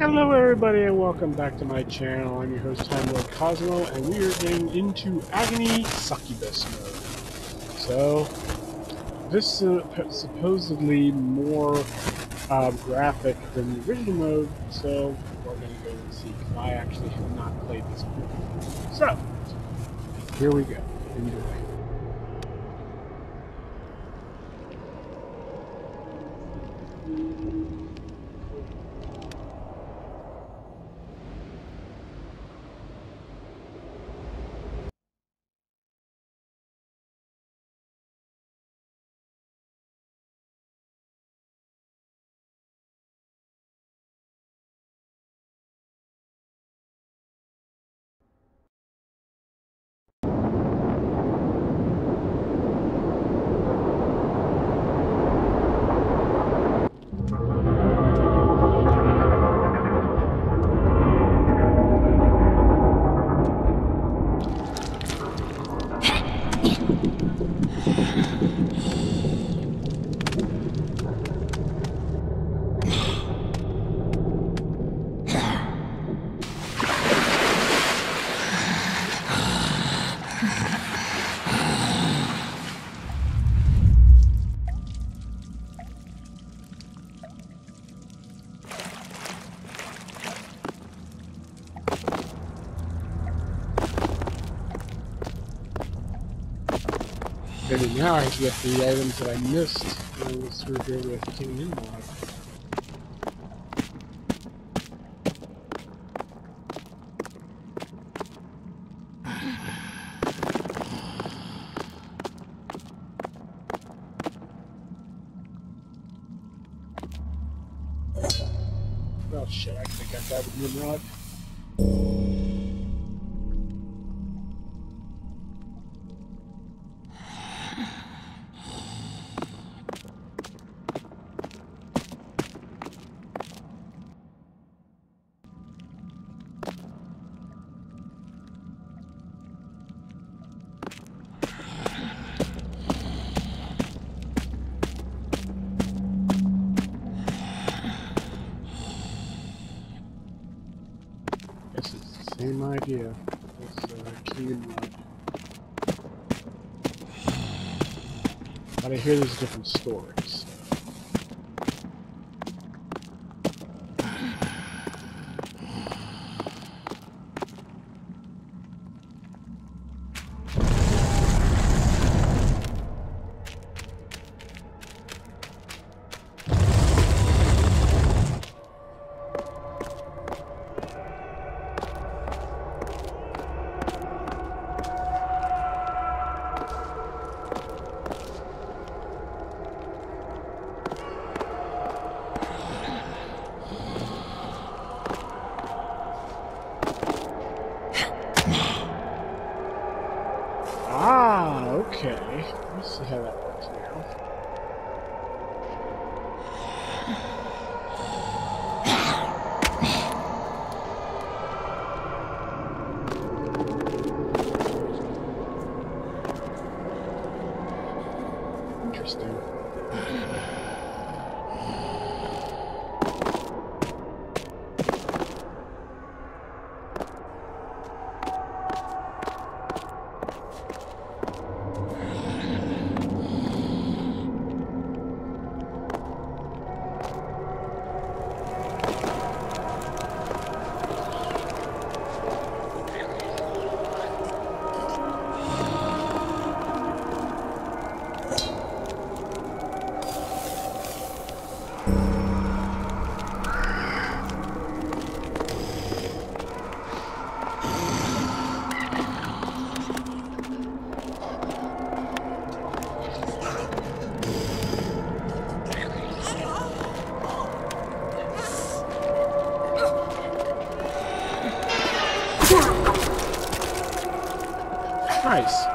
Hello everybody and welcome back to my channel. I'm your host Time Lord Cosmo and we are getting into Agony Succubus mode. So this is supposedly more graphic than the original mode, so we're going to go and see because I actually have not played this before. So here we go. Enjoy. And now I have to get the items that I missed when I was through here with King in water. Oh shit, I actually got that with Nimrod. Same idea. It's King Rod. But I hear there's different stories. Nice.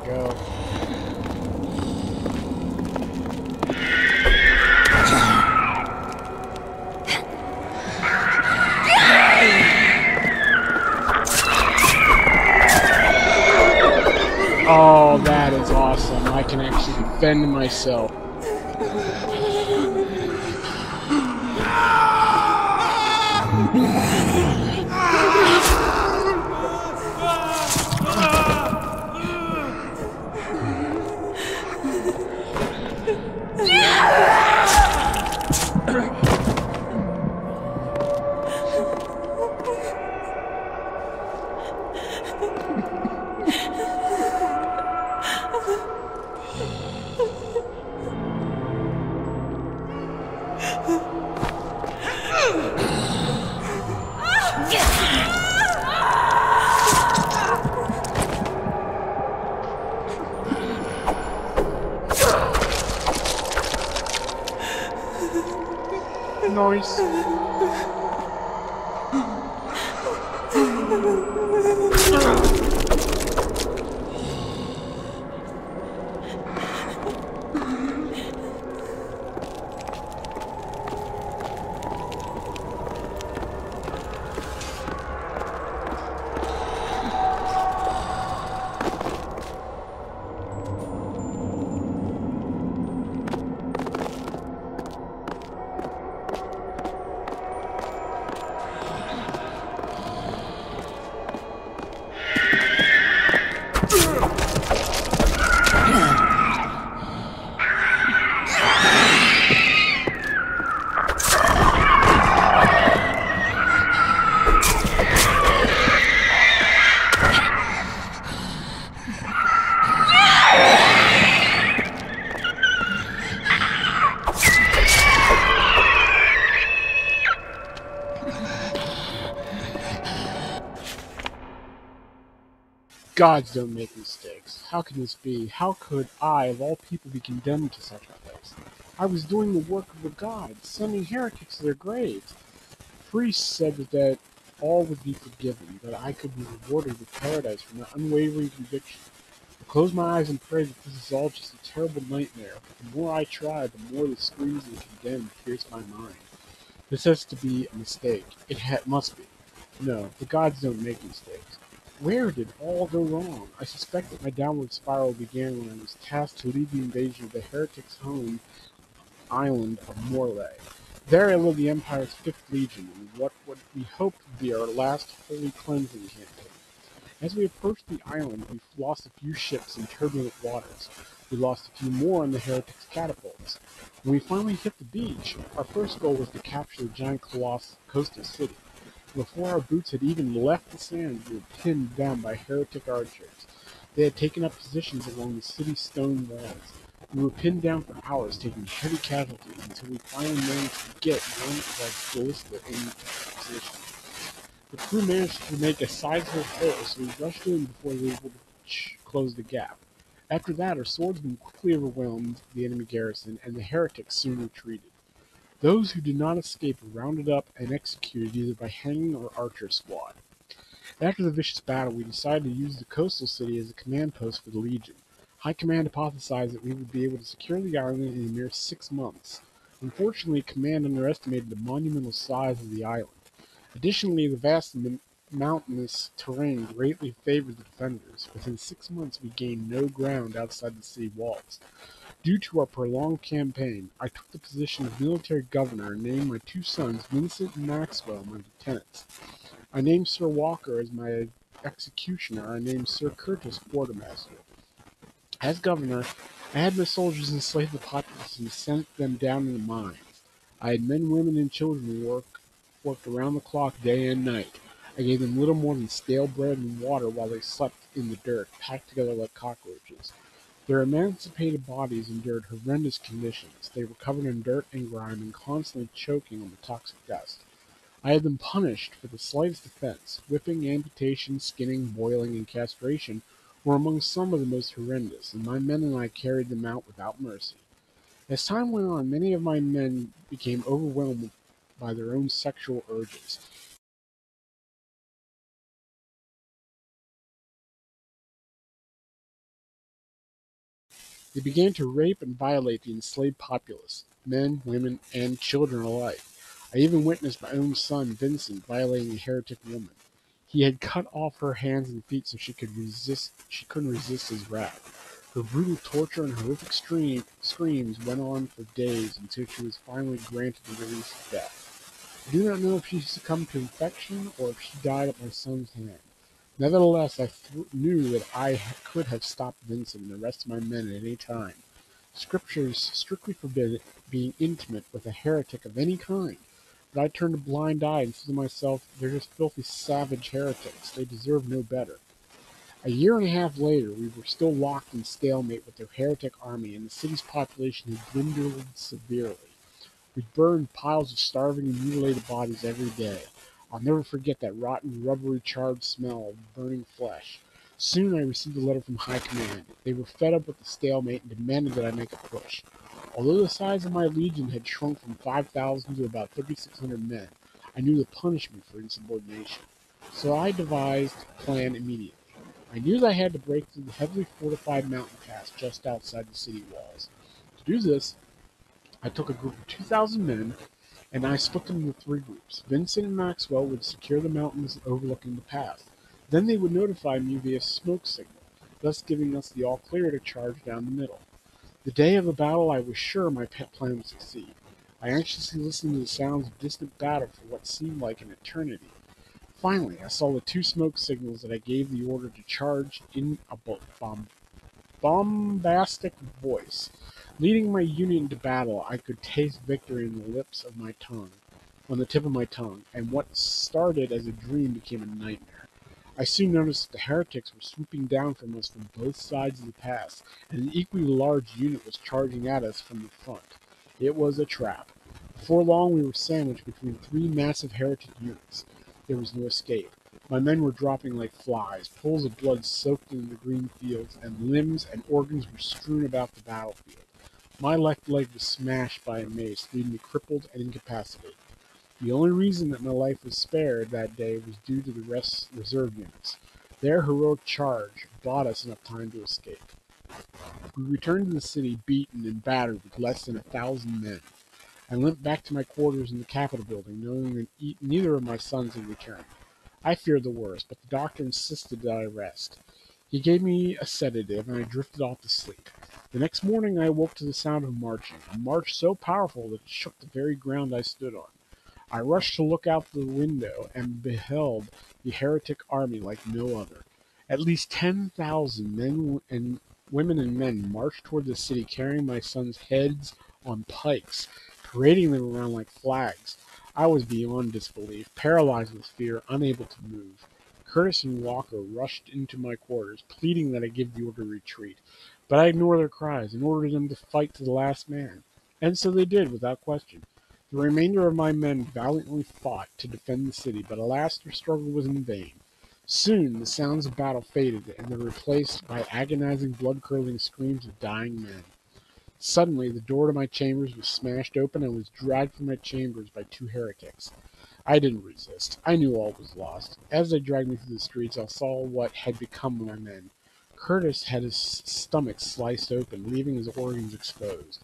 we go. Oh, that is awesome. I can actually defend myself. Gods don't make mistakes. How can this be? How could I, of all people, be condemned to such a place? I was doing the work of the gods, sending heretics to their graves. The priest said that all would be forgiven, that I could be rewarded with paradise from their unwavering conviction. I closed my eyes and prayed that this is all just a terrible nightmare, but the more I tried, the more the screams of the condemned pierced my mind. This has to be a mistake. It must be. No, the gods don't make mistakes. Where did all go wrong? I suspect that my downward spiral began when I was tasked to lead the invasion of the heretics' home island of Morlaix. There I led the Empire's Fifth Legion in what we hoped would be our last holy cleansing campaign. As we approached the island, we lost a few ships in turbulent waters. We lost a few more on the heretics' catapults. When we finally hit the beach, our first goal was to capture the giant colossus coastal city. Before our boots had even left the sand, we were pinned down by heretic archers. They had taken up positions along the city's stone walls. We were pinned down for hours, taking heavy casualties, until we finally managed to get one of our bullets in position. The crew managed to make a sizable hole, so we rushed in before they were able to close the gap. After that, our swordsmen quickly overwhelmed the enemy garrison, and the heretics soon retreated. Those who did not escape were rounded up and executed either by hanging or archer squad. After the vicious battle, we decided to use the coastal city as a command post for the Legion. High Command hypothesized that we would be able to secure the island in a mere 6 months. Unfortunately, Command underestimated the monumental size of the island. Additionally, the vast mountainous terrain greatly favored the defenders. Within 6 months, we gained no ground outside the city walls. Due to our prolonged campaign, I took the position of military governor and named my two sons, Vincent and Maxwell, my lieutenants. I named Sir Walker as my executioner. I named Sir Curtis quartermaster. As governor, I had my soldiers enslave the populace and sent them down in the mines. I had men, women, and children who worked around the clock day and night. I gave them little more than stale bread and water while they slept in the dirt, packed together like cockroaches. Their emaciated bodies endured horrendous conditions. They were covered in dirt and grime and constantly choking on the toxic dust. I had them punished for the slightest offense. Whipping, amputation, skinning, boiling, and castration were among some of the most horrendous, and my men and I carried them out without mercy. As time went on, many of my men became overwhelmed by their own sexual urges. They began to rape and violate the enslaved populace, men, women, and children alike. I even witnessed my own son, Vincent, violating a heretic woman. He had cut off her hands and feet so she couldn't resist his wrath. Her brutal torture and horrific screams went on for days until she was finally granted the release of death. I do not know if she succumbed to infection or if she died at my son's hand. Nevertheless, I knew that I could have stopped Vincent and the rest of my men at any time. Scriptures strictly forbid being intimate with a heretic of any kind, but I turned a blind eye and said to myself, they're just filthy, savage heretics. They deserve no better. A year and a half later, we were still locked in stalemate with their heretic army, and the city's population had dwindled severely. We burned piles of starving and mutilated bodies every day. I'll never forget that rotten, rubbery, charred smell of burning flesh. Soon I received a letter from High Command. They were fed up with the stalemate and demanded that I make a push. Although the size of my legion had shrunk from 5,000 to about 3,600 men, I knew the punishment for insubordination. So I devised a plan immediately. I knew that I had to break through the heavily fortified mountain pass just outside the city walls. To do this, I took a group of 2,000 men, and I split them into three groups. Vincent and Maxwell would secure the mountains overlooking the pass. Then they would notify me via smoke signal, thus giving us the all-clear to charge down the middle. The day of the battle, I was sure my plan would succeed. I anxiously listened to the sounds of distant battle for what seemed like an eternity. Finally, I saw the two smoke signals that I gave the order to charge in a bombastic voice. Leading my unit into battle, I could taste victory in the tip of my tongue, and what started as a dream became a nightmare. I soon noticed that the heretics were swooping down from us from both sides of the pass, and an equally large unit was charging at us from the front. It was a trap. Before long, we were sandwiched between three massive heretic units. There was no escape. My men were dropping like flies, pools of blood soaked into the green fields, and limbs and organs were strewn about the battlefield. My left leg was smashed by a mace, leaving me crippled and incapacitated. The only reason that my life was spared that day was due to the reserve units. Their heroic charge bought us enough time to escape. We returned to the city beaten and battered with less than 1,000 men. I limped back to my quarters in the Capitol building, knowing that neither of my sons had returned. I feared the worst, but the doctor insisted that I rest. He gave me a sedative, and I drifted off to sleep. The next morning I awoke to the sound of marching, a march so powerful that it shook the very ground I stood on. I rushed to look out the window and beheld the heretic army like no other. At least 10,000 men and women and men marched toward the city, carrying my son's heads on pikes, parading them around like flags. I was beyond disbelief, paralyzed with fear, unable to move. Curtis and Walker rushed into my quarters, pleading that I give the order to retreat. But I ignored their cries and ordered them to fight to the last man. And so they did, without question. The remainder of my men valiantly fought to defend the city, but alas, their struggle was in vain. Soon the sounds of battle faded, and they were replaced by agonizing, blood-curdling screams of dying men. Suddenly, the door to my chambers was smashed open and I was dragged from my chambers by two heretics. I didn't resist. I knew all was lost. As they dragged me through the streets, I saw what had become of my men. Curtis had his stomach sliced open, leaving his organs exposed.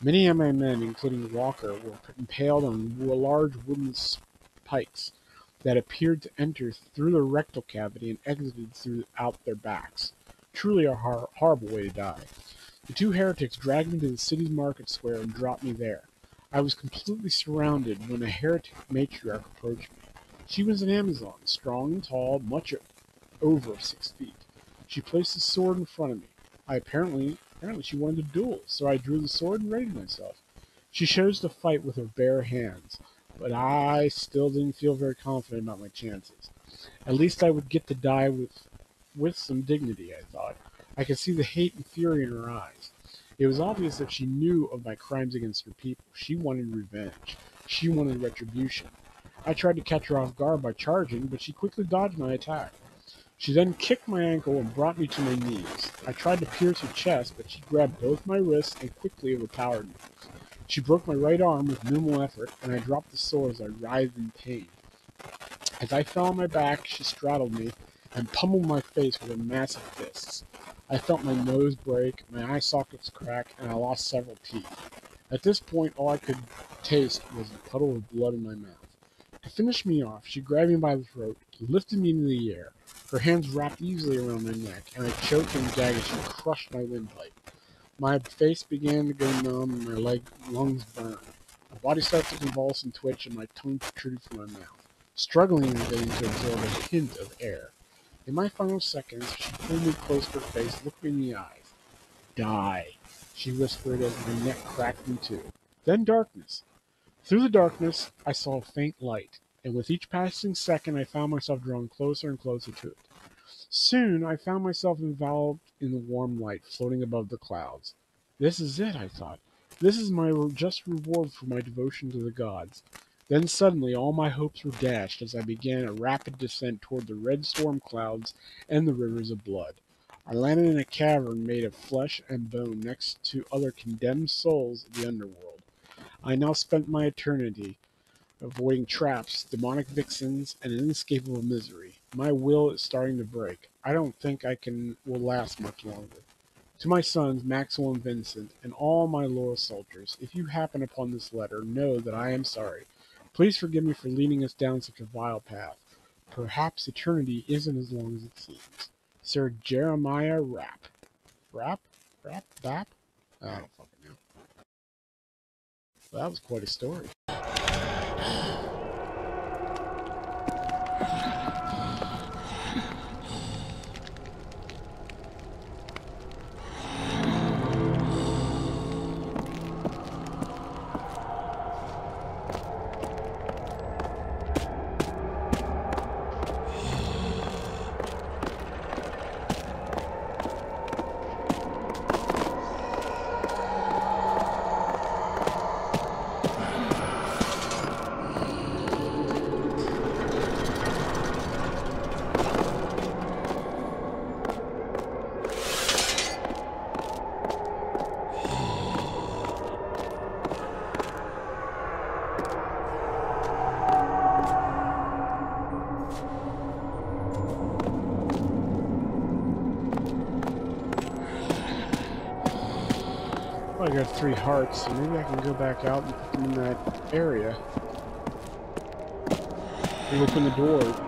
Many of my men, including Walker, were impaled on large wooden pikes that appeared to enter through the rectal cavity and exited throughout their backs. Truly a horrible way to die. The two heretics dragged me to the city's market square and dropped me there. I was completely surrounded when a heretic matriarch approached me. She was an Amazon, strong and tall, much over 6 feet. She placed the sword in front of me. Apparently she wanted a duel, so I drew the sword and readied myself. She chose to fight with her bare hands, but I still didn't feel very confident about my chances. At least I would get to die with some dignity, I thought. I could see the hate and fury in her eyes. It was obvious that she knew of my crimes against her people. She wanted revenge. She wanted retribution. I tried to catch her off guard by charging, but she quickly dodged my attack. She then kicked my ankle and brought me to my knees. I tried to pierce her chest, but she grabbed both my wrists and quickly overpowered me. She broke my right arm with minimal effort, and I dropped the sword as I writhed in pain. As I fell on my back, she straddled me and pummeled my face with her massive fists. I felt my nose break, my eye sockets crack, and I lost several teeth. At this point, all I could taste was a puddle of blood in my mouth. To finish me off, she grabbed me by the throat, lifted me into the air. Her hands wrapped easily around my neck, and I choked and gagged as she crushed my windpipe. My face began to go numb, and my lungs burned. My body started to convulse and twitch, and my tongue protruded from my mouth, struggling and getting to absorb a hint of air. In my final seconds, she pulled me close to her face, looked me in the eyes. "Die," she whispered as my neck cracked in two. Then darkness. Through the darkness, I saw a faint light, and with each passing second, I found myself drawn closer and closer to it. Soon, I found myself enveloped in the warm light, floating above the clouds. This is it, I thought. This is my just reward for my devotion to the gods. Then suddenly, all my hopes were dashed as I began a rapid descent toward the red storm clouds and the rivers of blood. I landed in a cavern made of flesh and bone next to other condemned souls of the underworld. I now spent my eternity avoiding traps, demonic vixens, and inescapable misery. My will is starting to break. I don't think I will last much longer. To my sons, Maxwell and Vincent, and all my loyal soldiers, if you happen upon this letter, know that I am sorry. Please forgive me for leading us down such a vile path. Perhaps eternity isn't as long as it seems. Sir Jeremiah Rapp. Rapp? Rapp? Bap? I don't fucking know. Well, that was quite a story. I got 3 hearts, so maybe I can go back out and put them in that area. And open the door.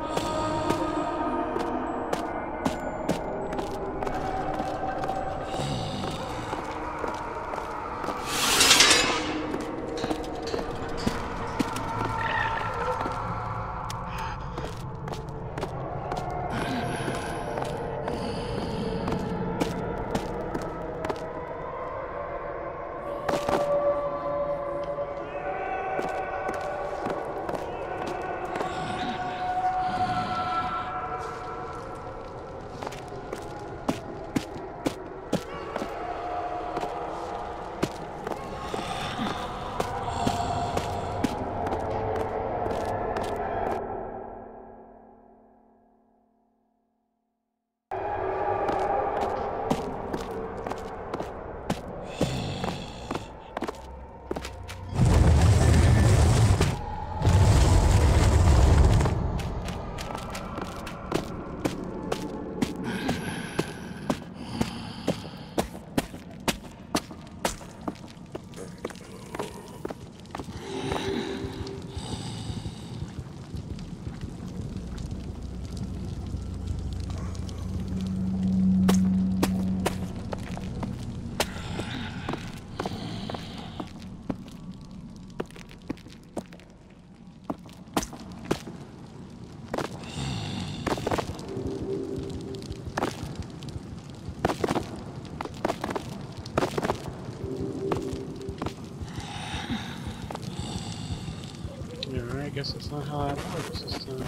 I guess that's not how that works this time.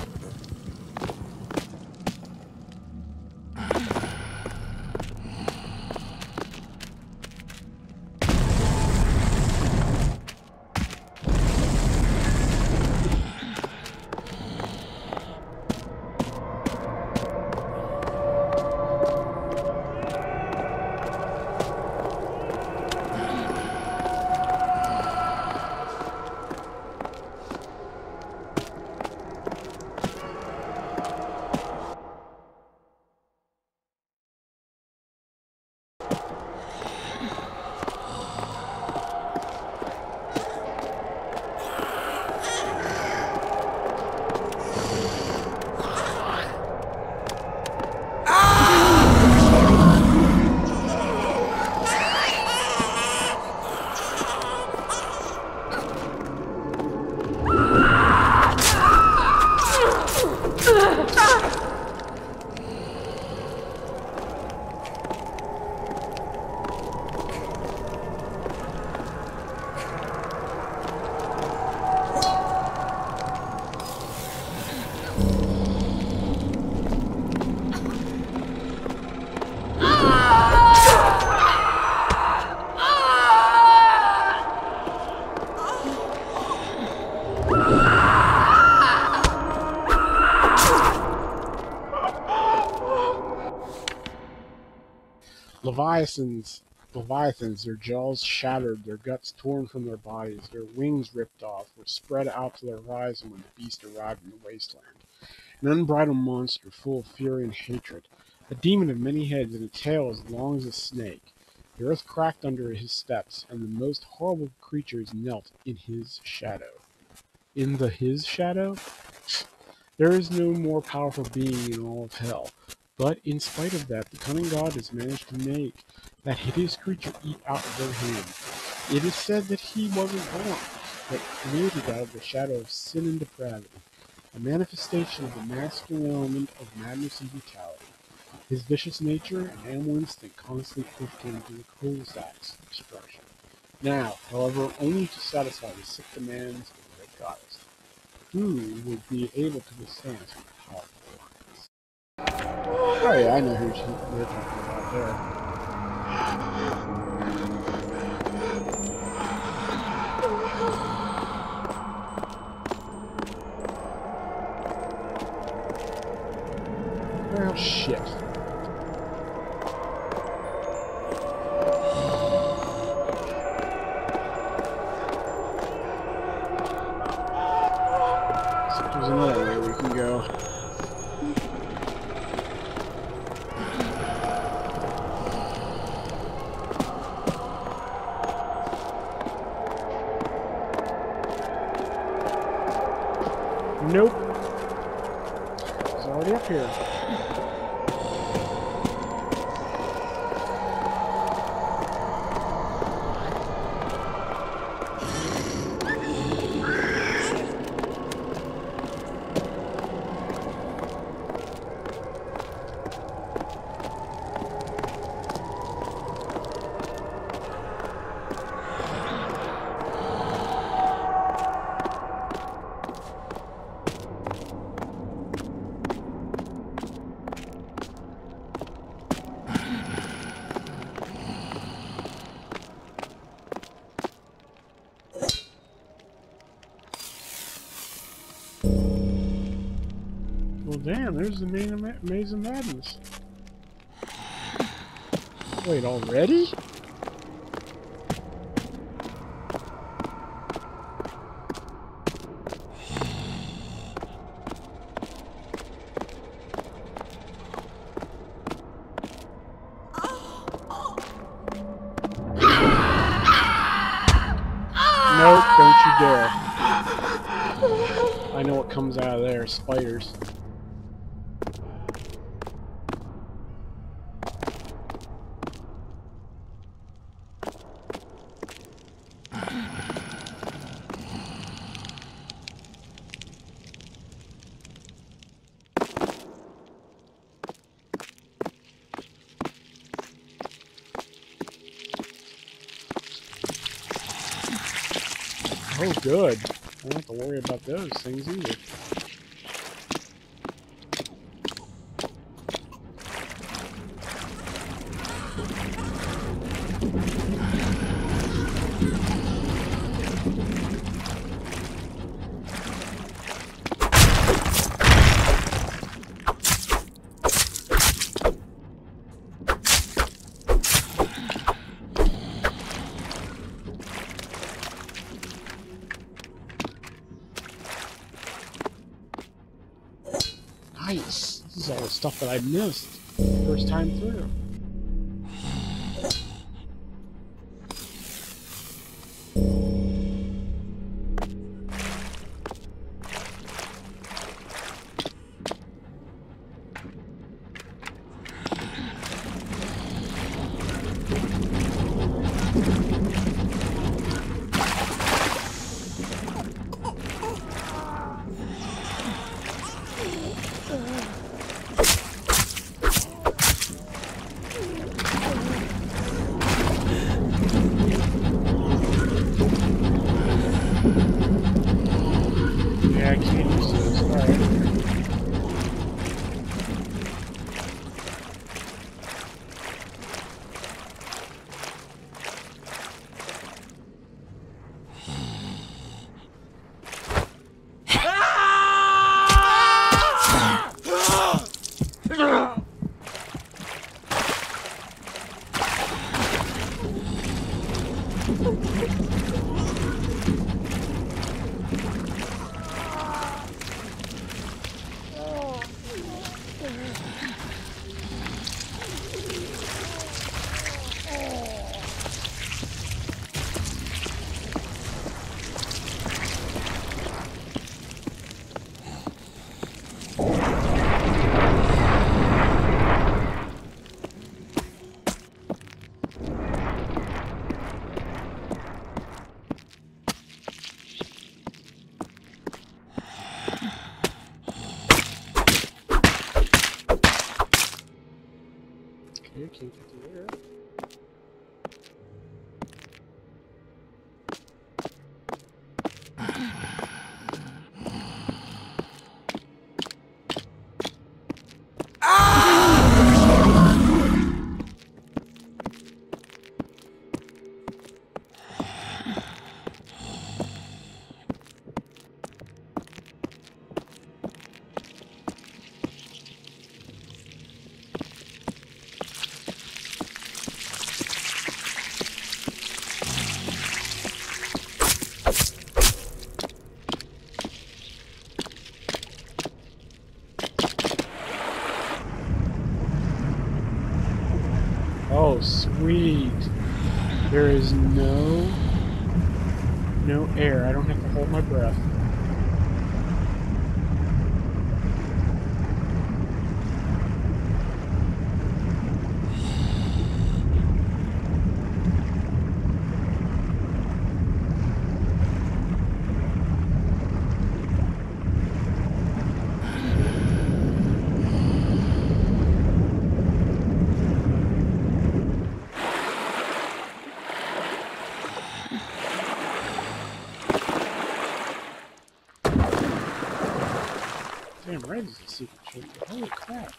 Leviathans, their jaws shattered, their guts torn from their bodies, their wings ripped off, were spread out to the horizon when the beast arrived in the wasteland. An unbridled monster full of fury and hatred, a demon of many heads and a tail as long as a snake. The earth cracked under his steps, and the most horrible creatures knelt in his shadow. In his shadow? There is no more powerful being in all of hell. But in spite of that, the cunning god has managed to make that hideous creature eat out of their hand. It is said that he wasn't born, but created out of the shadow of sin and depravity, a manifestation of the masculine element of madness and brutality. His vicious nature and animal instinct constantly pushed him to the cruelest acts of destruction. Now, however, only to satisfy the sick demands of the great goddess, who would be able to withstand her powerful. Oh yeah, I know who you're talking about there. Oh shit. So there's another way we can go. Nope. It's already up here. Damn, there's the Maze of Madness. Wait, already? Nope, don't you dare. I know what comes out of there, spiders. Oh, good. I don't have to worry about those things either. Nice! This is all the stuff that I missed first time through. 1850 here. Sweet. There is no air. I don't have to hold my breath. Right is a secret shape. Holy crap.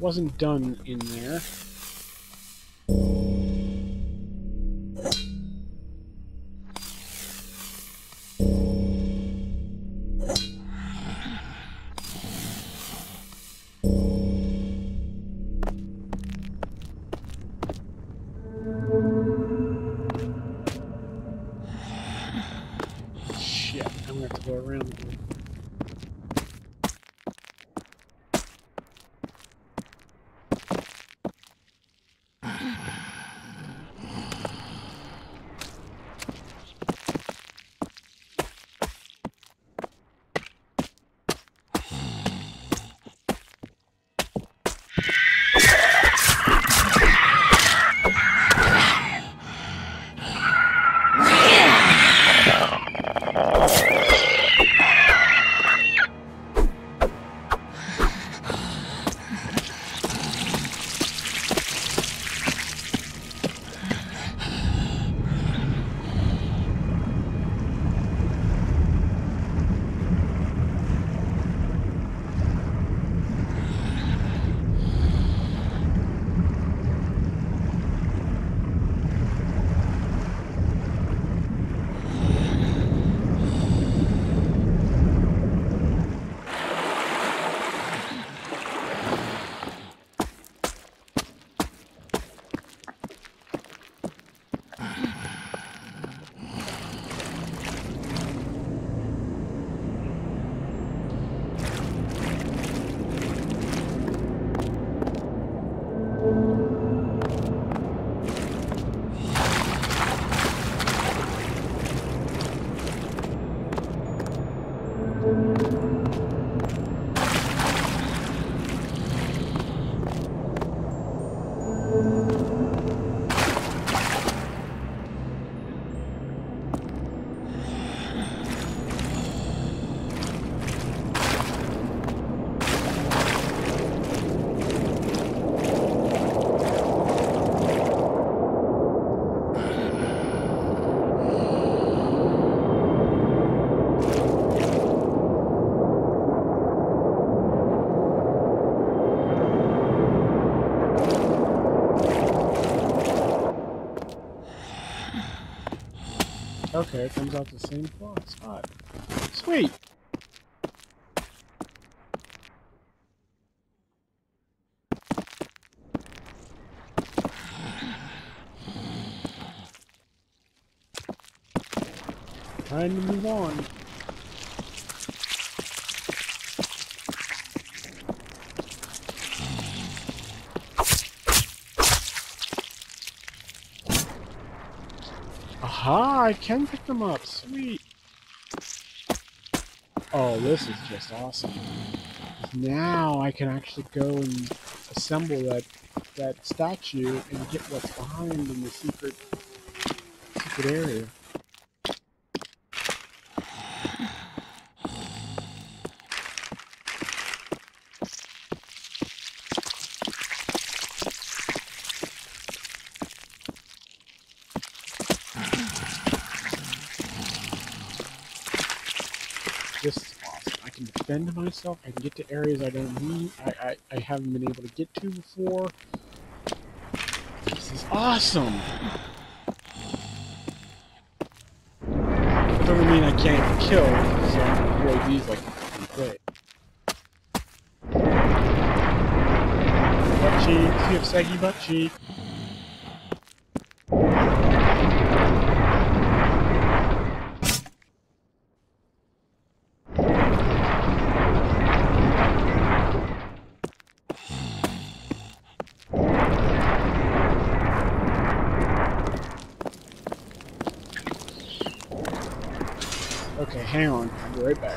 Wasn't done in there. Shit, I'm gonna have to go around again. Okay, it comes out the same spot. Sweet! Time to move on. Aha, I can pick them up. Sweet. Oh, this is just awesome. Now I can actually go and assemble that statue and get what's behind in the secret area. To myself, I can get to areas I don't need, I haven't been able to get to before. This is awesome! That doesn't mean I can't kill, so I can avoid these like a play. Butt cheeks, you have saggy butt cheek. Hang on, I'll be right back.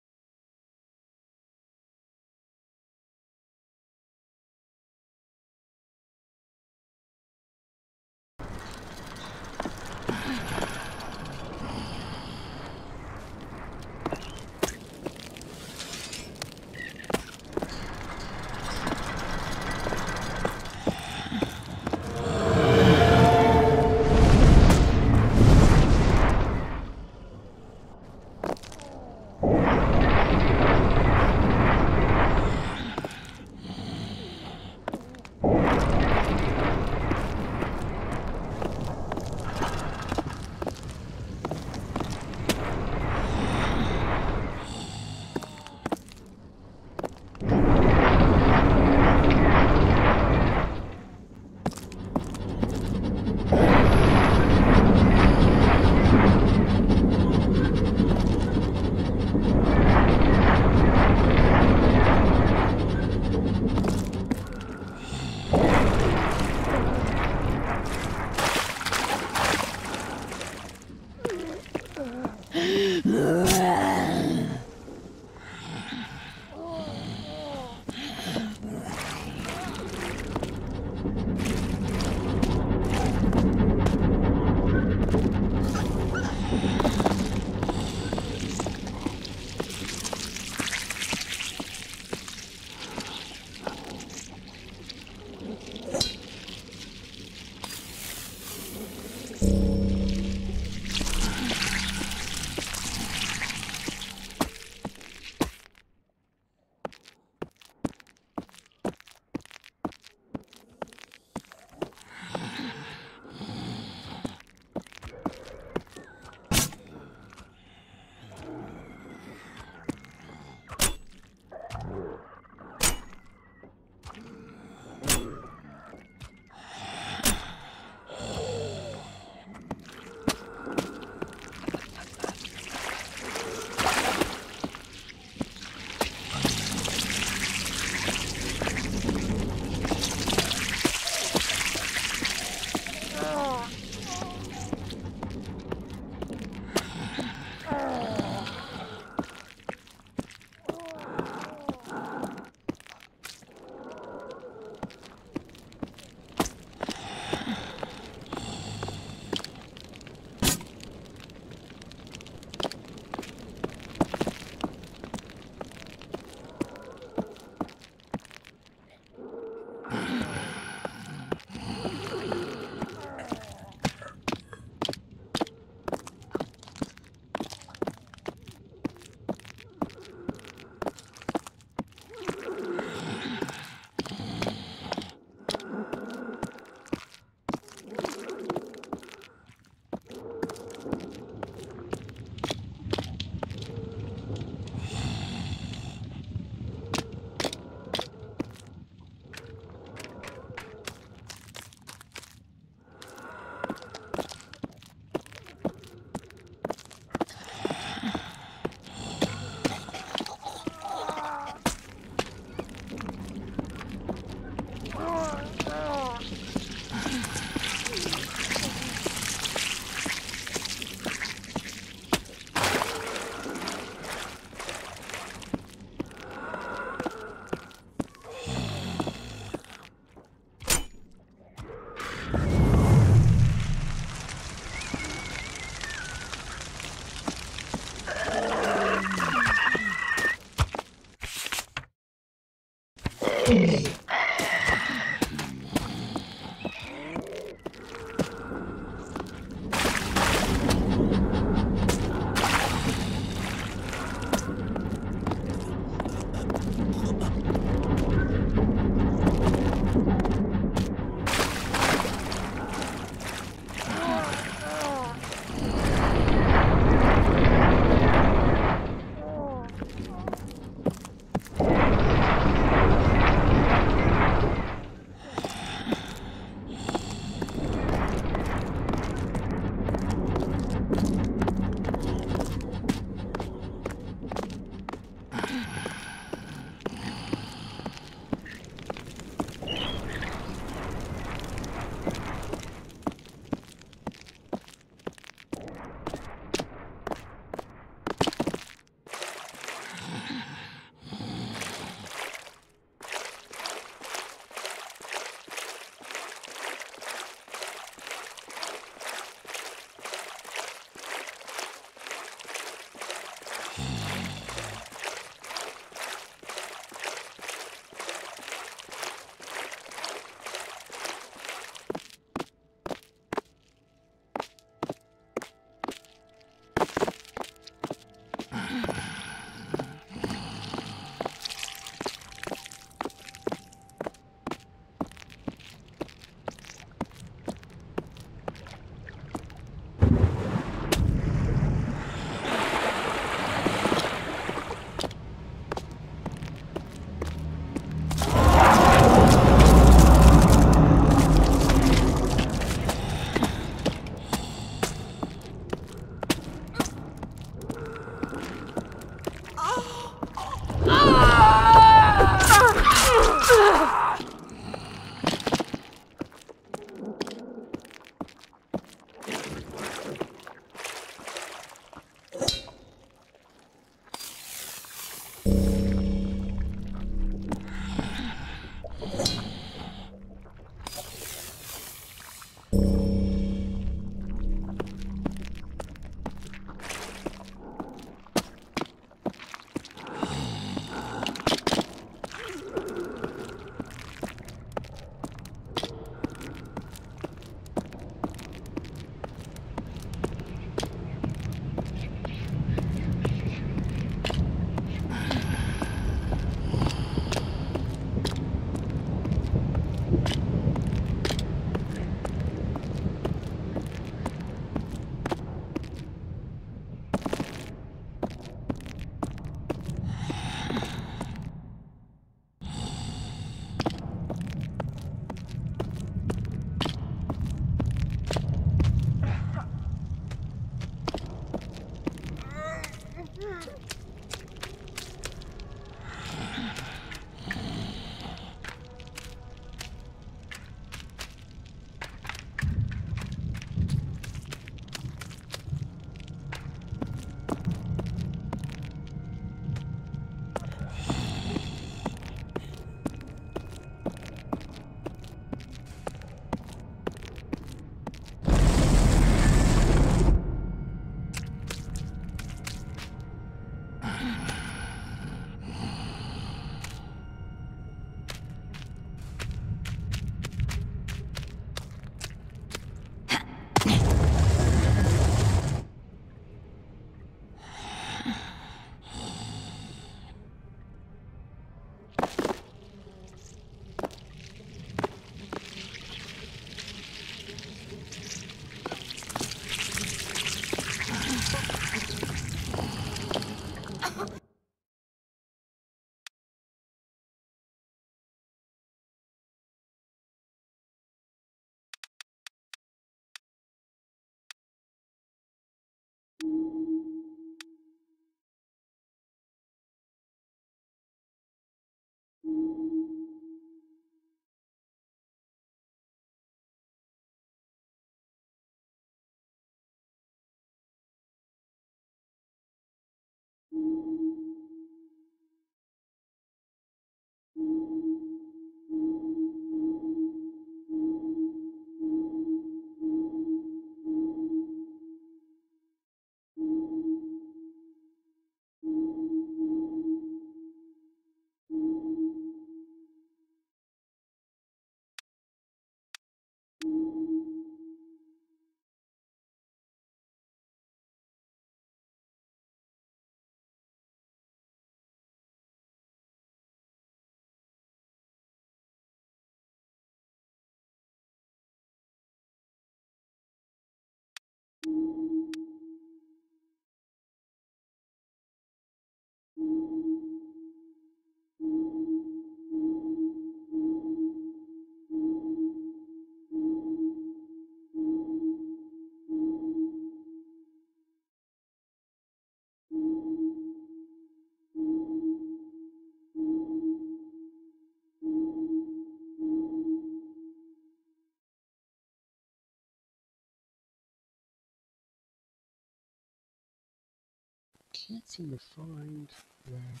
can't seem to find that.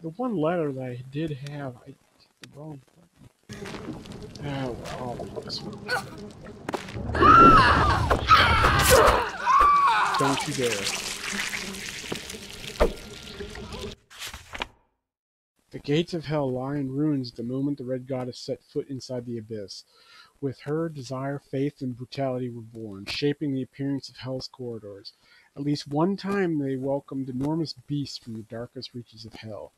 The one letter that I did have, I hit the wrong button. Oh, well, this one. Don't you dare. The gates of hell lie in ruins the moment the Red Goddess set foot inside the abyss. With her, desire, faith, and brutality were born, shaping the appearance of hell's corridors. At least one time they welcomed enormous beasts from the darkest reaches of hell.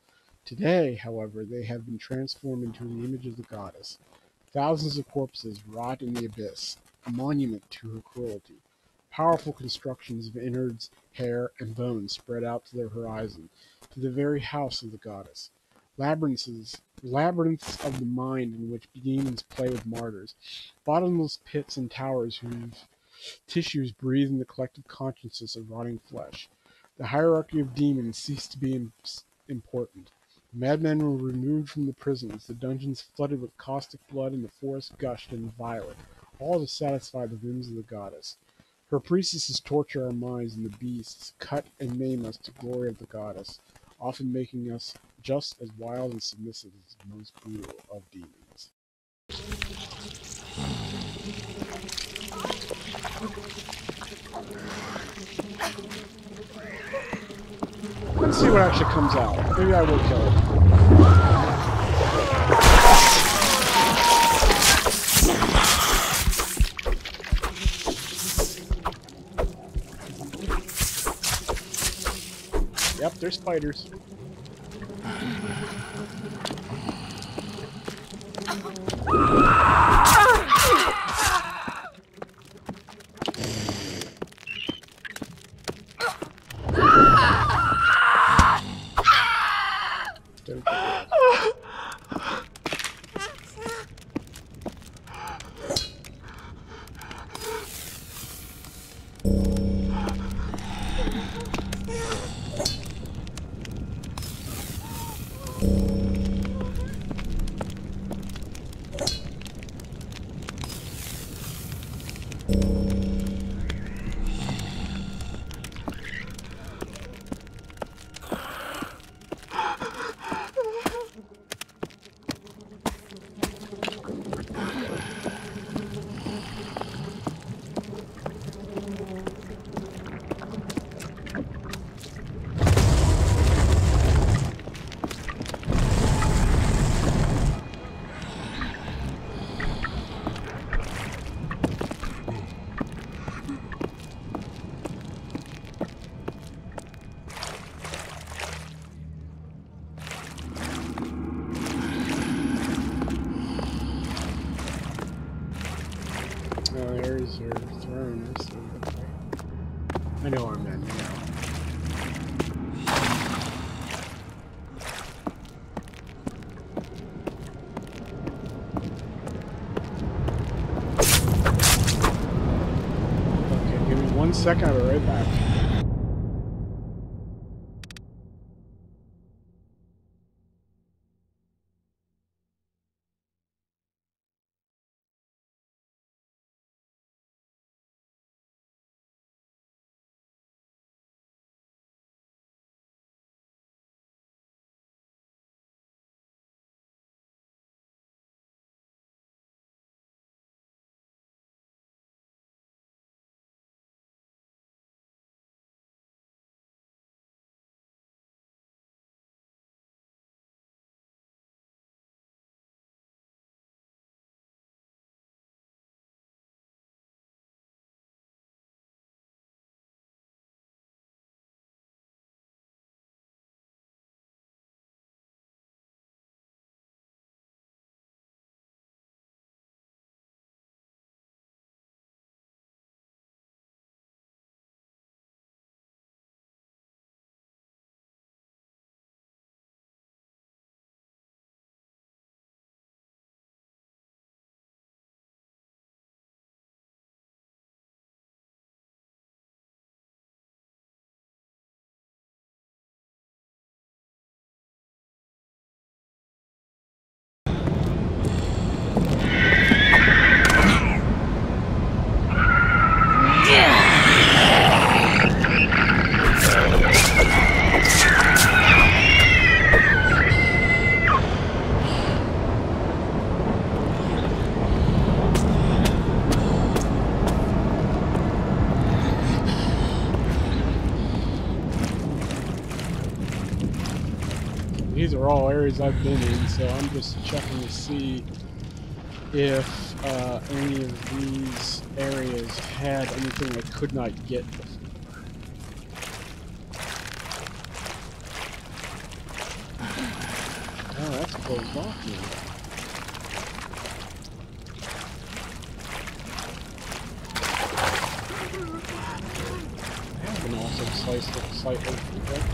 Today, however, they have been transformed into the image of the goddess. Thousands of corpses rot in the abyss, a monument to her cruelty. Powerful constructions of innards, hair, and bones spread out to their horizon, to the very house of the goddess. Labyrinths of the mind in which demons play with martyrs, bottomless pits and towers whose tissues breathe in the collective consciousness of rotting flesh. The hierarchy of demons ceased to be important. Madmen were removed from the prisons, the dungeons flooded with caustic blood, and the forest gushed and violet, all to satisfy the whims of the goddess. Her priestesses torture our minds, and the beasts cut and maim us to glory of the goddess, often making us just as wild and submissive as the most brutal of demons. Let's see what actually comes out. Maybe I will kill it. Yep, they're spiders. Second, I'll be right back. these are all areas I've been in, so I'm just checking to see if any of these areas had anything I could not get before. Oh, that's closed off now. Slightly. Okay.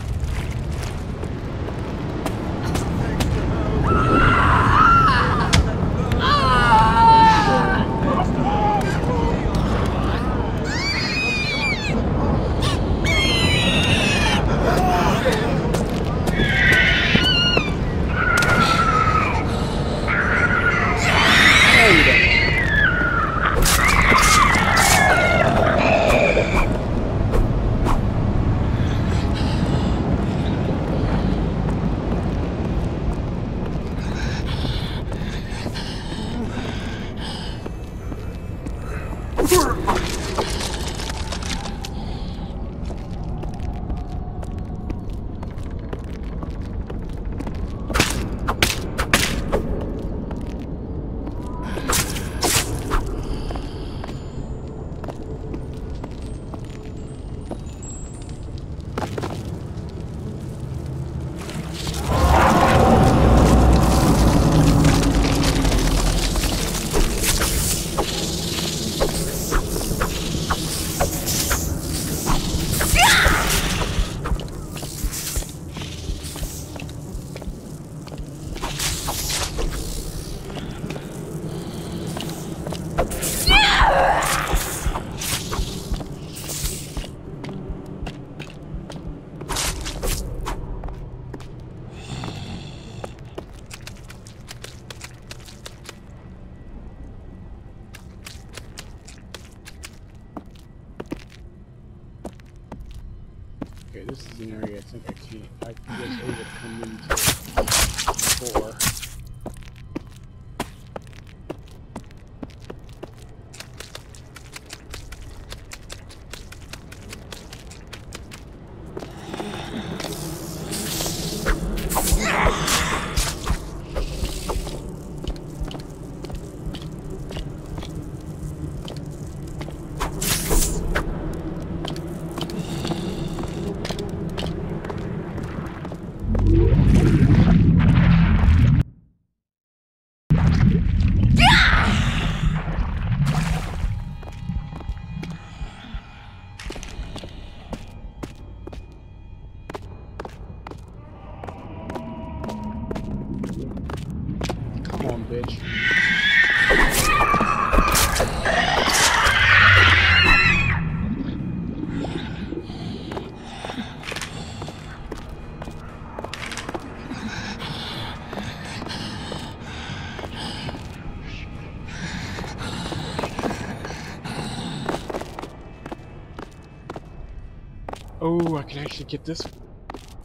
Oh, I can actually get this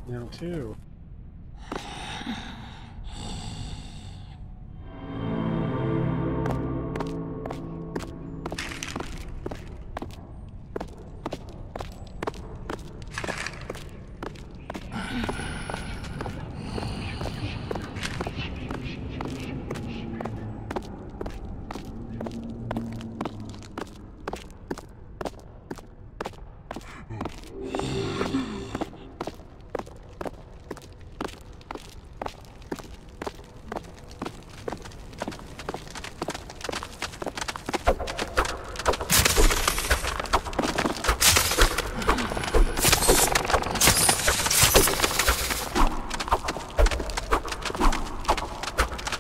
now too.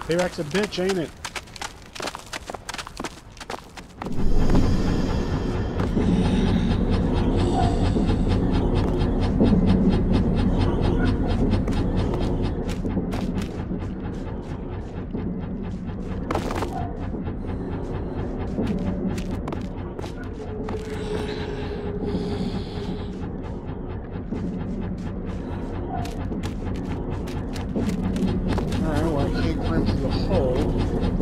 Payback's a bitch, ain't it? Alright, well I can't climb through the hole.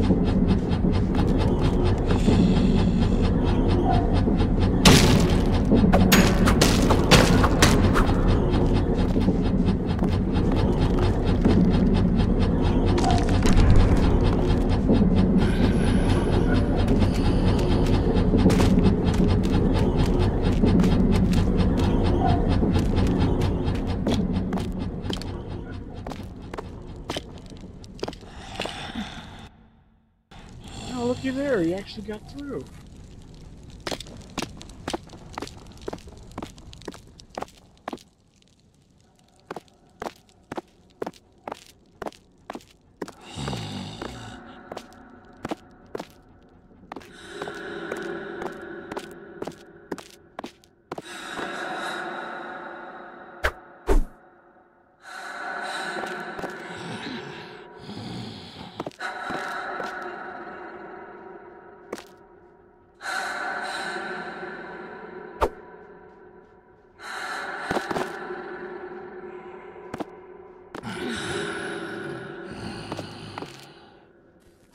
Looky there, he actually got through.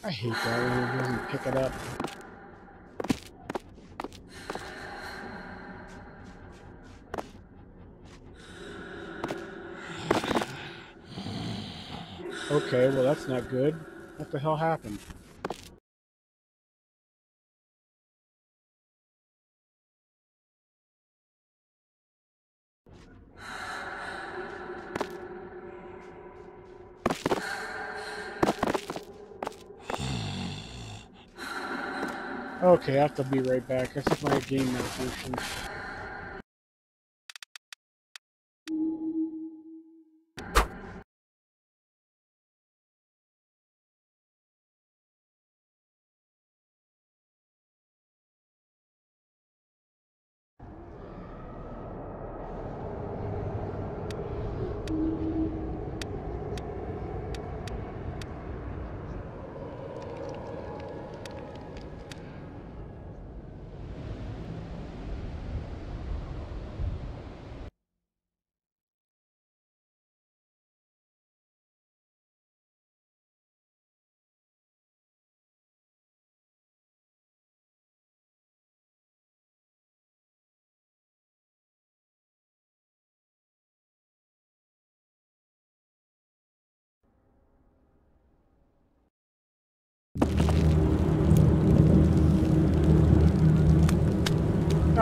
I hate that when it doesn't pick it up. Okay, well that's not good. What the hell happened? Okay, I have to be right back. This is my game malfunction.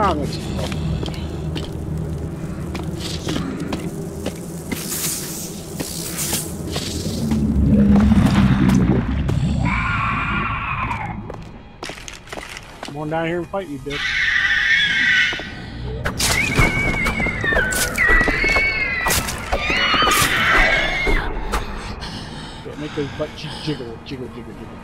Ah, that's cool. Come on down here and fight, you bitch. Yeah, make those butt cheeks jiggle, jiggle, jiggle, jiggle.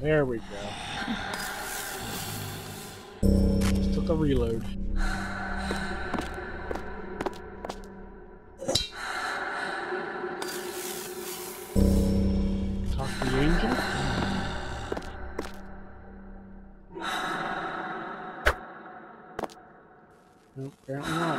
There we go. Just took a reload. Talk to the angel. Nope, apparently not.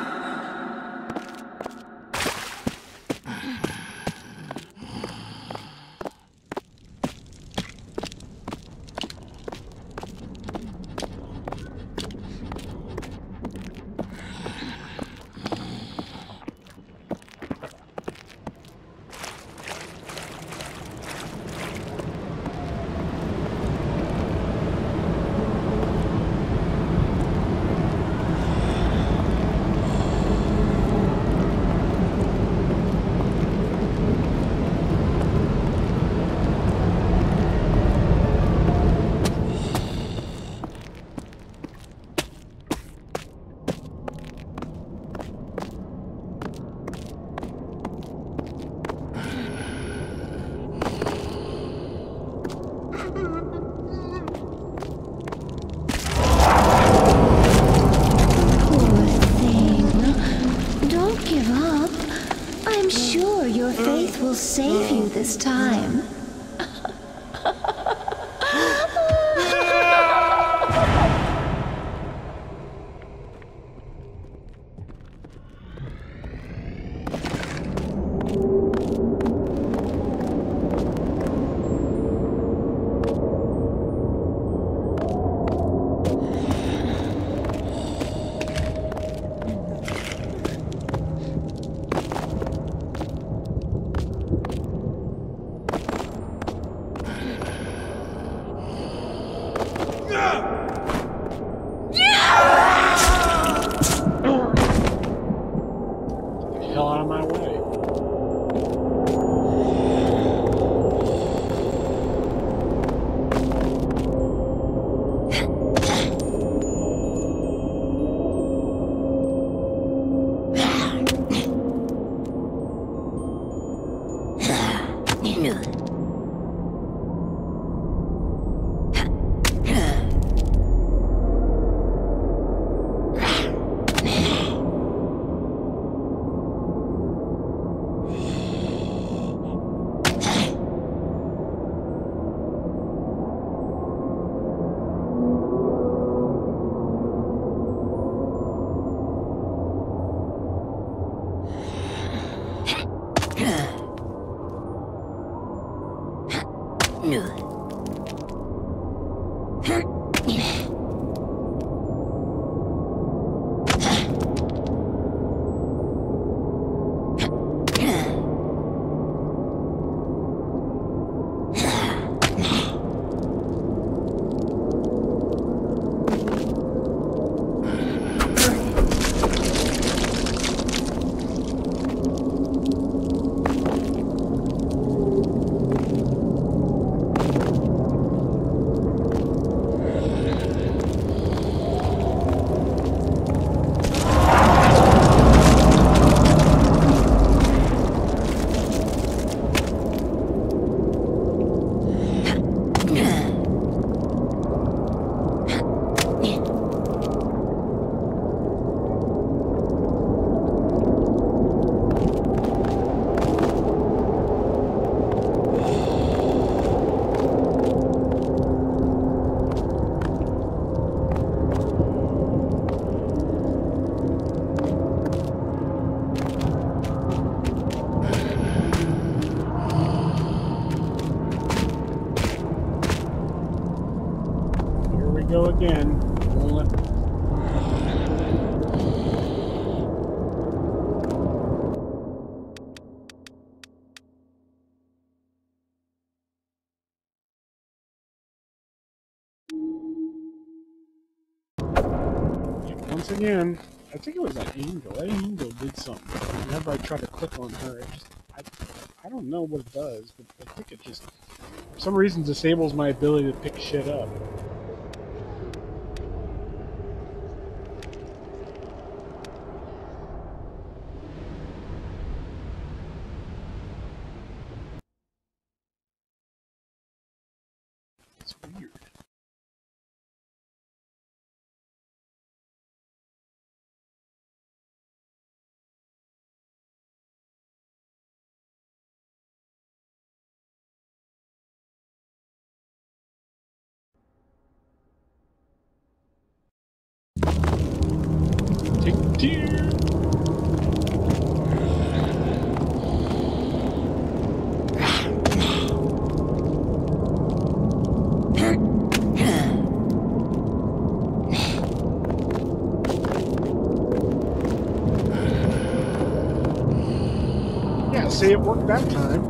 Save you this time. Once again, I think it was that Angel. That Angel did something. Whenever I try to click on her, it just, I don't know what it does, but I think it just, for some reason, disables my ability to pick shit up. It's weird. See, it worked that time.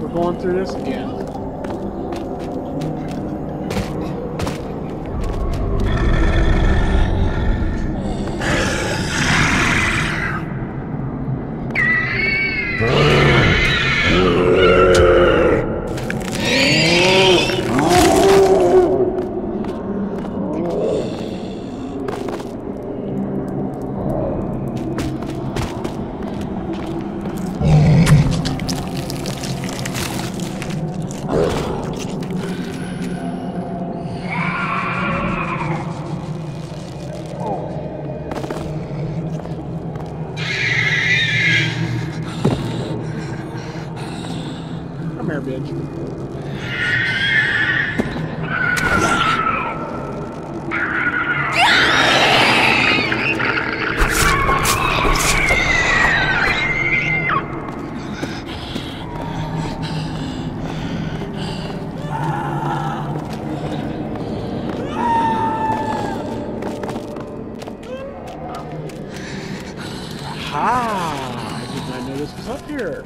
We're going through this again. here.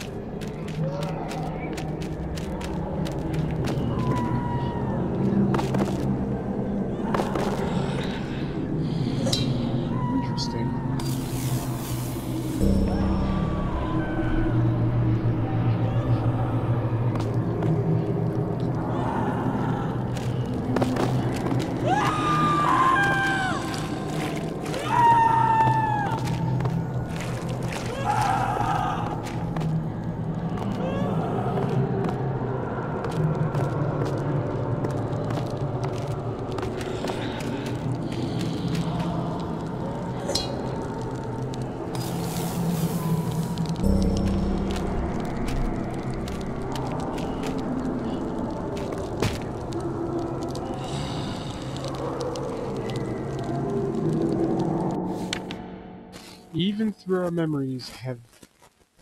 Even through our memories have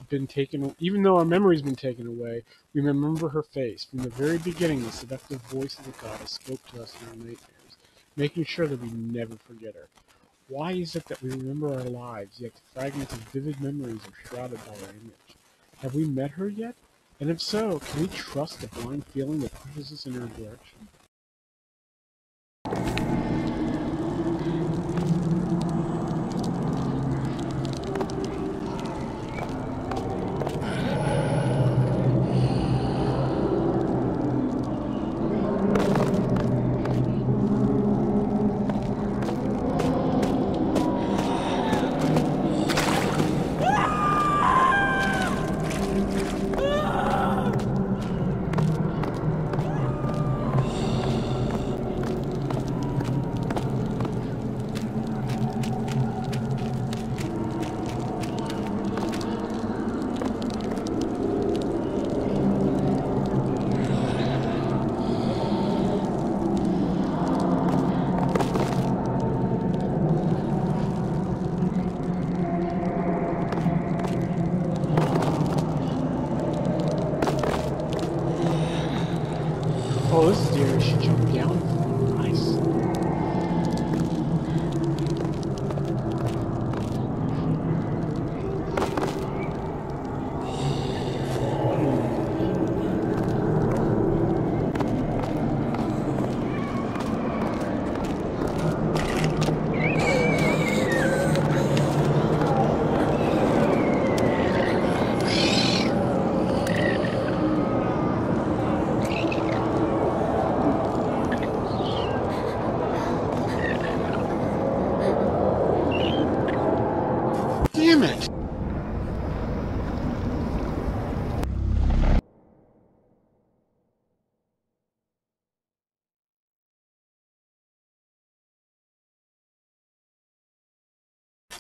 been taken, even though our memory's been taken away, we remember her face. From the very beginning, the seductive voice of the goddess spoke to us in our nightmares, making sure that we never forget her. Why is it that we remember our lives, yet the fragments of vivid memories are shrouded by our image? Have we met her yet? And if so, can we trust the blind feeling that pushes us in her direction?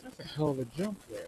That's a hell of a jump there.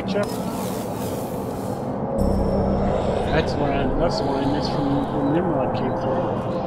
Gotcha. That's why I missed from when Nimrod came through.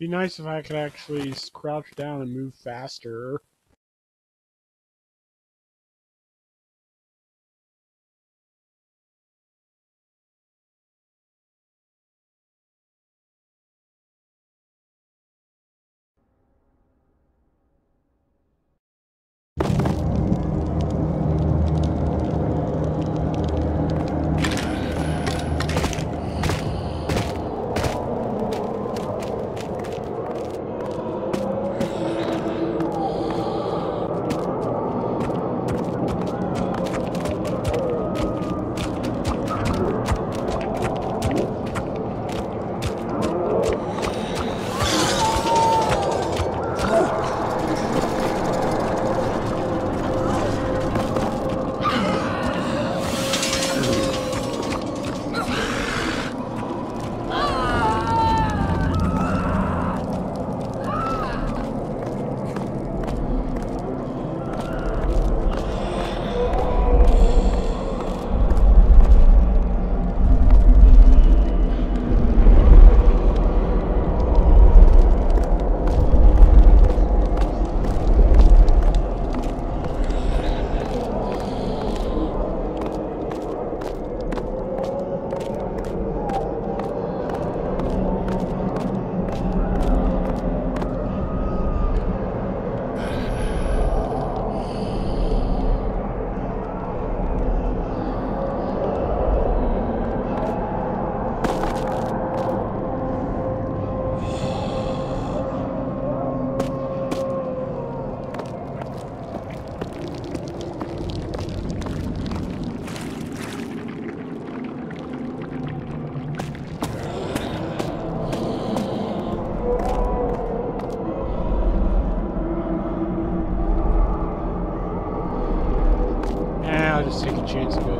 It'd be nice if I could actually crouch down and move faster.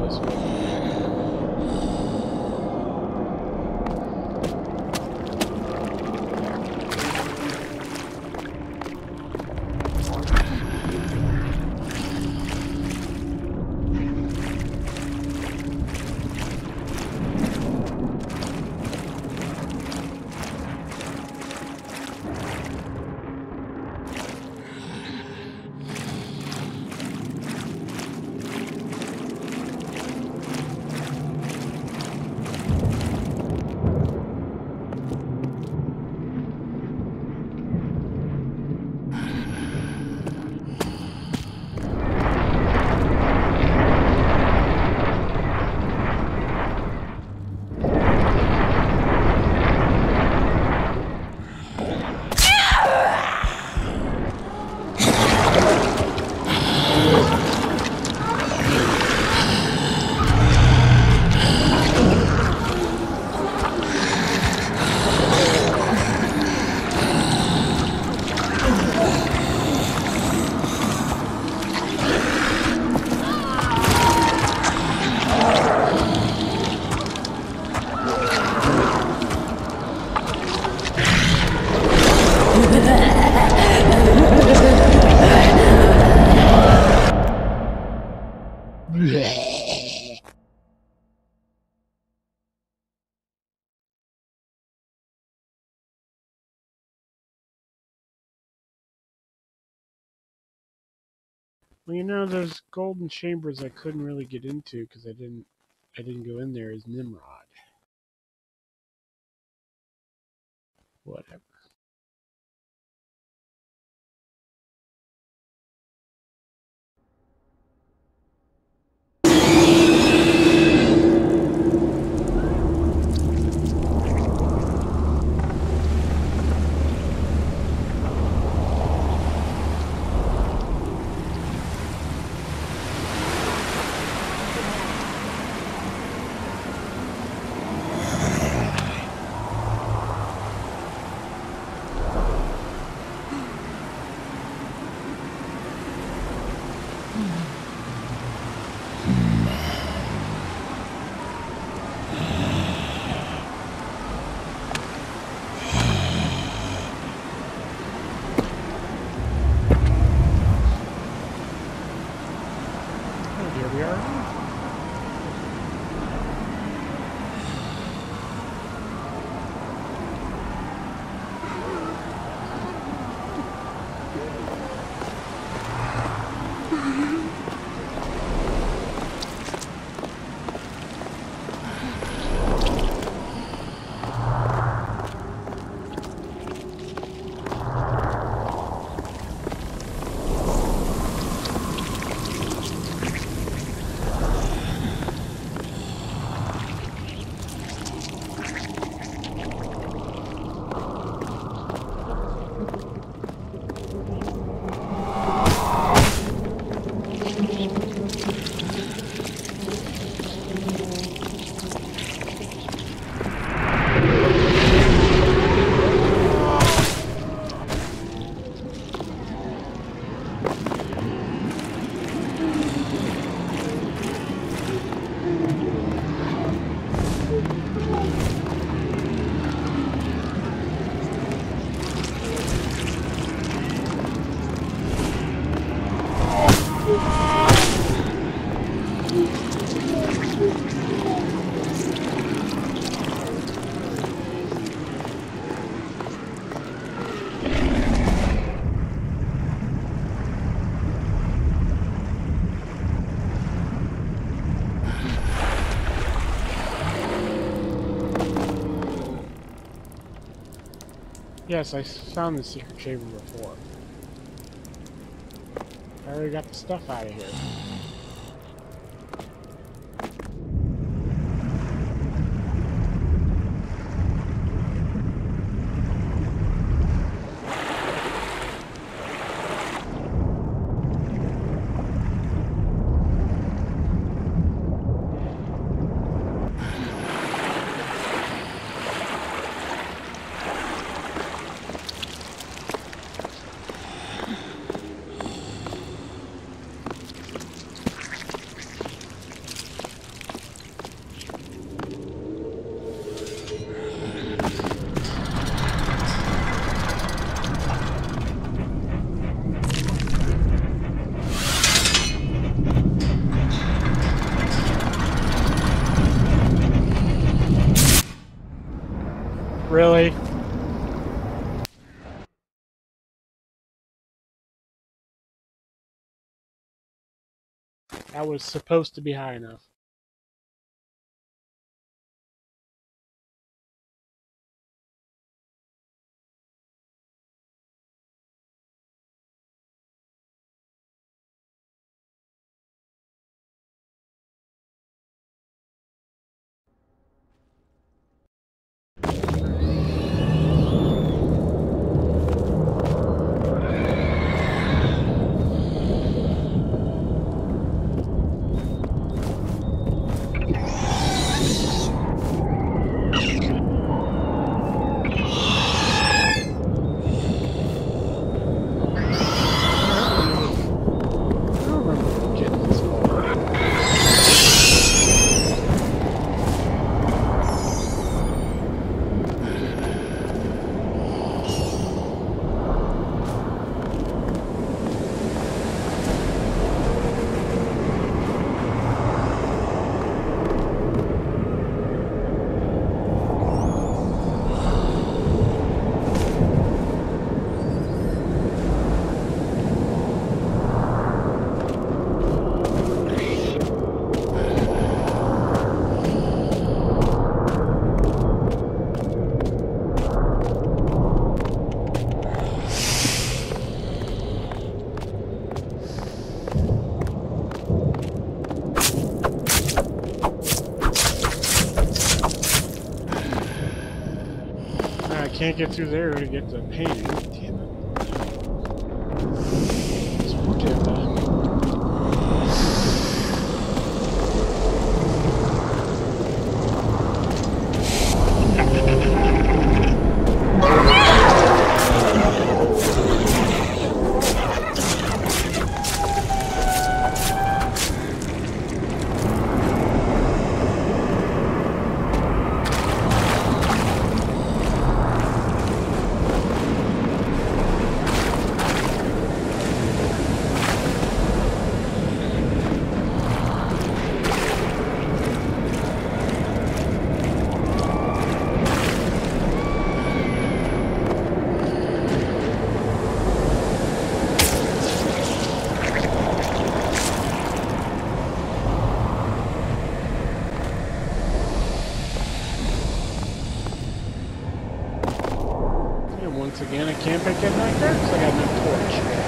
this Well, you know, those golden chambers I couldn't really get into because I didn't go in there as Nimrod. Whatever. Yes, I found the secret chamber before. I already got the stuff out of here. Really? That was supposed to be high enough. Can't get through there to get the painting. Damn it. Let's look at again, I can't pick it back there because I got no torch.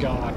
god.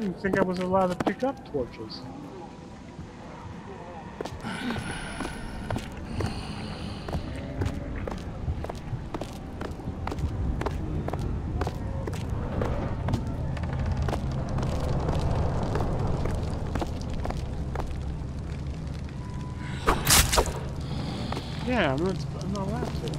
didn't think I was allowed to pick up torches. Yeah, I'm not allowed to.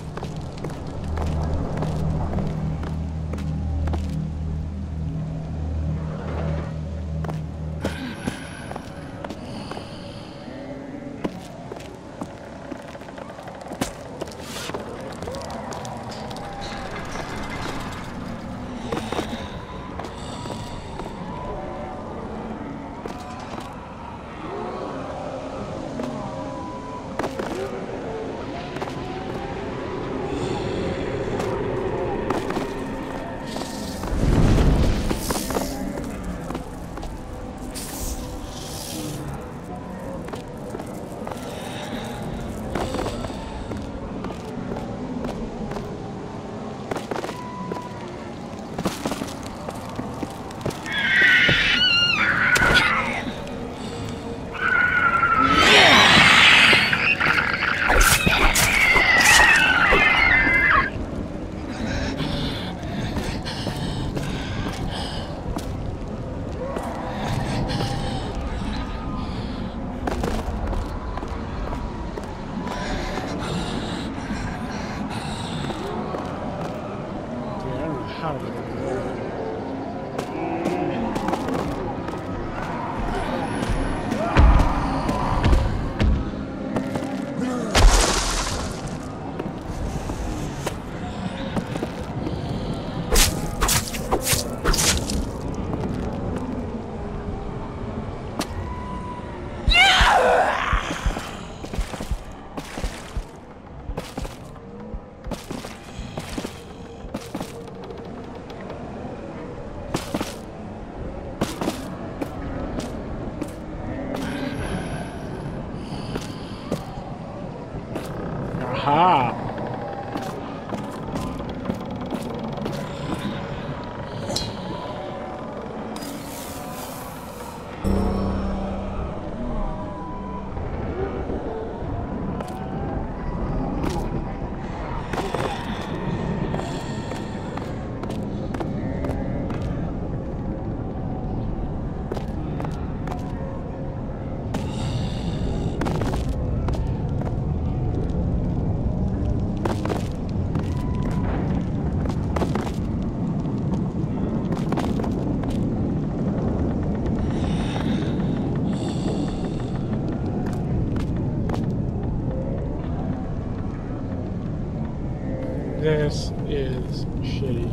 This is shitty.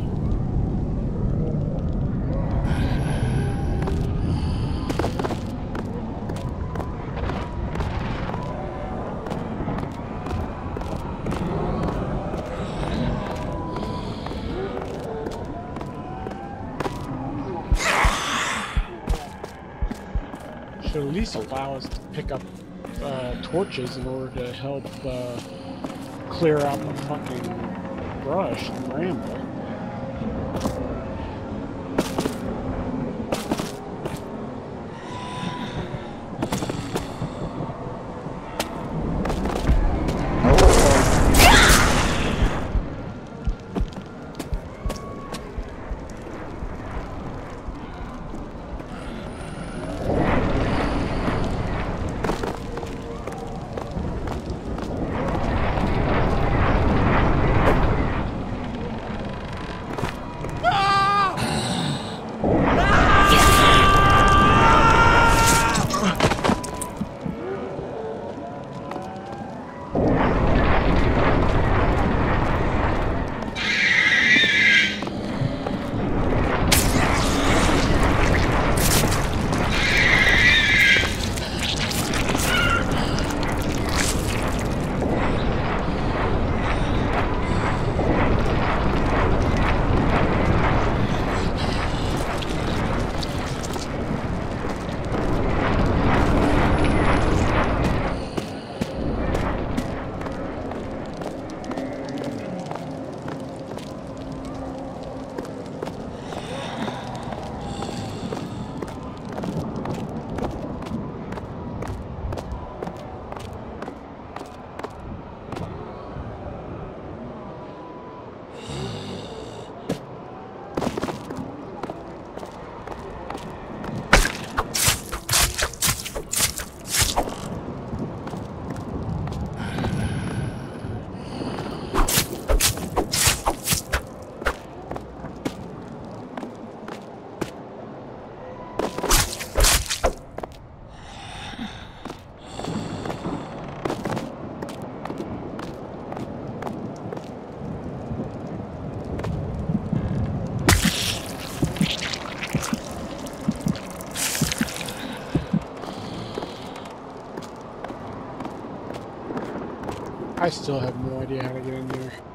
Should at least allow us to pick up torches in order to help clear out the fucking brush and ramble. I still have no idea how to get in there.